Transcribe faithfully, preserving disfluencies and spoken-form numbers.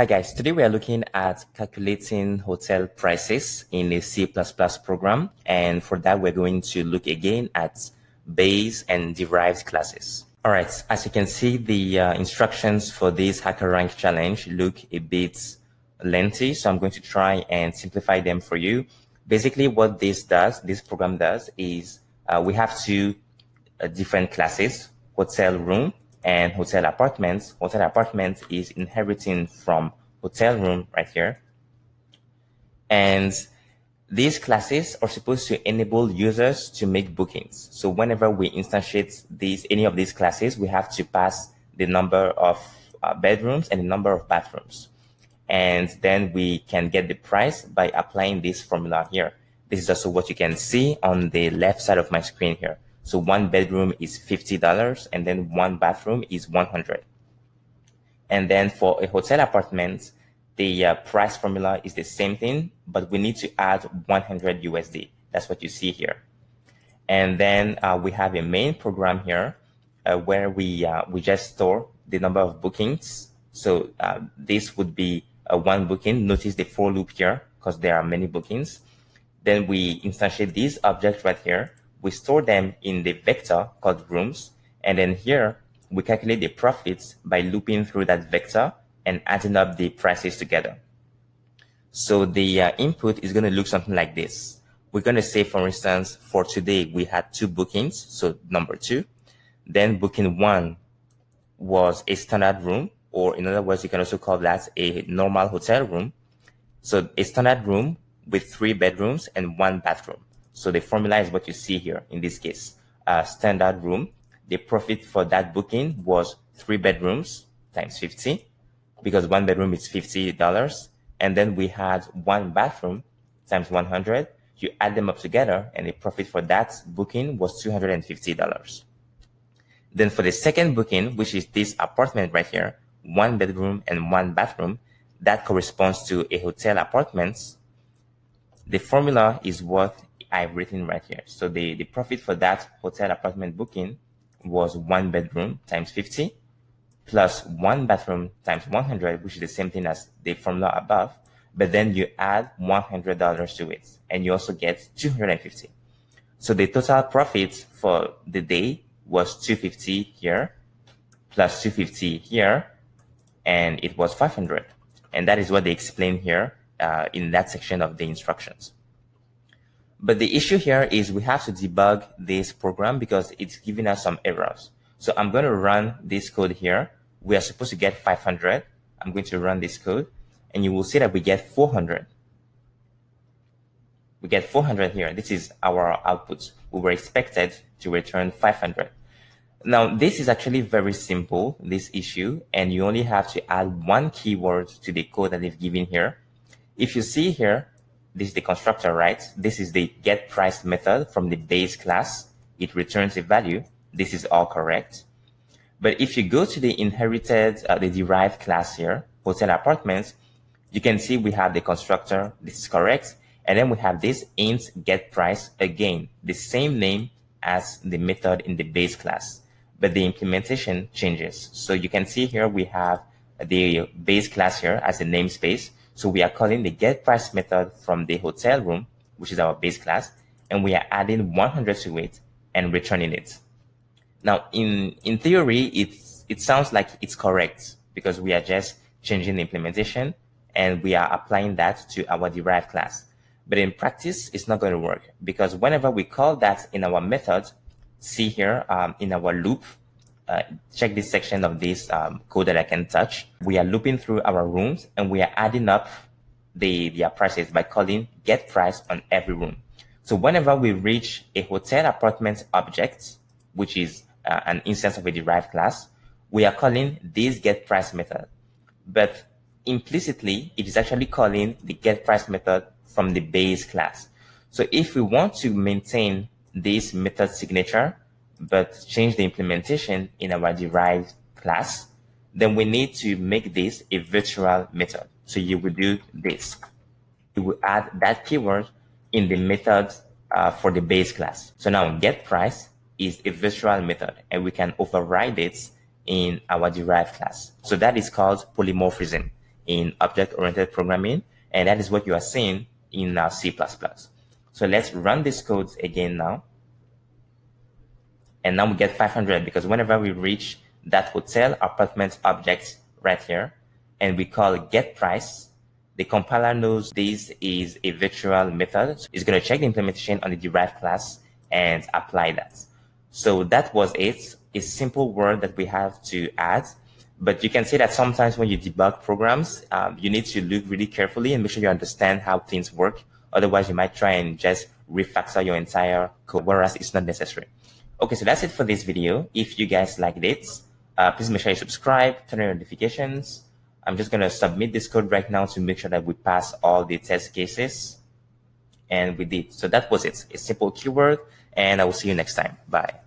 Hi guys, today we are looking at calculating hotel prices in a C plus plus program. And for that, we're going to look again at Bayes and derived classes. All right, as you can see, the uh, instructions for this HackerRank challenge look a bit lengthy. So I'm going to try and simplify them for you. Basically what this does, this program does is uh, we have two uh, different classes, hotel room and hotel apartments. Hotel apartment is inheriting from hotel room right here. And these classes are supposed to enable users to make bookings. So whenever we instantiate these, any of these classes, we have to pass the number of uh, bedrooms and the number of bathrooms. And then we can get the price by applying this formula here. This is also what you can see on the left side of my screen here. So one bedroom is fifty dollars and then one bathroom is one hundred dollars. And then for a hotel apartment, the uh, price formula is the same thing, but we need to add one hundred U S D. That's what you see here. And then uh, we have a main program here uh, where we, uh, we just store the number of bookings. So uh, this would be uh, one booking. Notice the for loop here because there are many bookings. Then we instantiate these objects right here. We store them in the vector called rooms. And then here we calculate the profits by looping through that vector and adding up the prices together. So the uh, input is going to look something like this. We're going to say, for instance, for today, we had two bookings. So number two, then booking one was a standard room, or in other words, you can also call that a normal hotel room. So a standard room with three bedrooms and one bathroom. So the formula is what you see here in this case. Uh, standard room, the profit for that booking was three bedrooms times fifty, because one bedroom is fifty dollars. And then we had one bathroom times one hundred. You add them up together, and the profit for that booking was two hundred fifty dollars. Then for the second booking, which is this apartment right here, one bedroom and one bathroom, that corresponds to a hotel apartment. The formula is what I've written right here. So the, the profit for that hotel apartment booking was one bedroom times fifty plus one bathroom times one hundred, which is the same thing as the formula above, but then you add one hundred dollars to it and you also get two hundred fifty. So the total profit for the day was two hundred fifty here plus two hundred fifty here, and it was five hundred. And that is what they explain here uh, in that section of the instructions. But the issue here is we have to debug this program because it's giving us some errors. So I'm going to run this code here. We are supposed to get five hundred. I'm going to run this code and you will see that we get four hundred. We get four hundred here. This is our output. We were expected to return five hundred. Now, this is actually very simple, this issue, and you only have to add one keyword to the code that they've given here. If you see here, this is the constructor, right? This is the getPrice method from the Bayes class. It returns a value. This is all correct. But if you go to the inherited, uh, the derived class here, hotel apartments, you can see we have the constructor. This is correct. And then we have this int getPrice again, the same name as the method in the Bayes class, but the implementation changes. So you can see here we have the Bayes class here as a namespace. So we are calling the getPrice method from the hotel room, which is our Bayes class, and we are adding one hundred to it and returning it. Now, in, in theory, it's, it sounds like it's correct because we are just changing the implementation and we are applying that to our derived class. But in practice, it's not going to work because whenever we call that in our method, see here um, in our loop, Uh, check this section of this um, code that I can touch. We are looping through our rooms and we are adding up the, their prices by calling getPrice on every room. So whenever we reach a hotel apartment object, which is uh, an instance of a derived class, we are calling this getPrice method. But implicitly, it is actually calling the getPrice method from the Bayes class. So if we want to maintain this method signature, but change the implementation in our derived class, then we need to make this a virtual method. So you will do this. You will add that keyword in the method uh, for the Bayes class. So now getPrice is a virtual method and we can override it in our derived class. So that is called polymorphism. in object-oriented programming, and that is what you are seeing in our C plus plus. So let's run these codes again now. And now we get five hundred, because whenever we reach that hotel apartment object right here, and we call get price, the compiler knows this is a virtual method. So it's going to check the implementation on the derived class and apply that. So that was it, a simple word that we have to add. But you can see that sometimes when you debug programs, um, you need to look really carefully and make sure you understand how things work. Otherwise, you might try and just refactor your entire code, whereas it's not necessary. Okay, so that's it for this video. If you guys liked it, uh, please make sure you subscribe, turn on your notifications. I'm just going to submit this code right now to make sure that we pass all the test cases. And we did. So that was it. A simple keyword. And I will see you next time. Bye.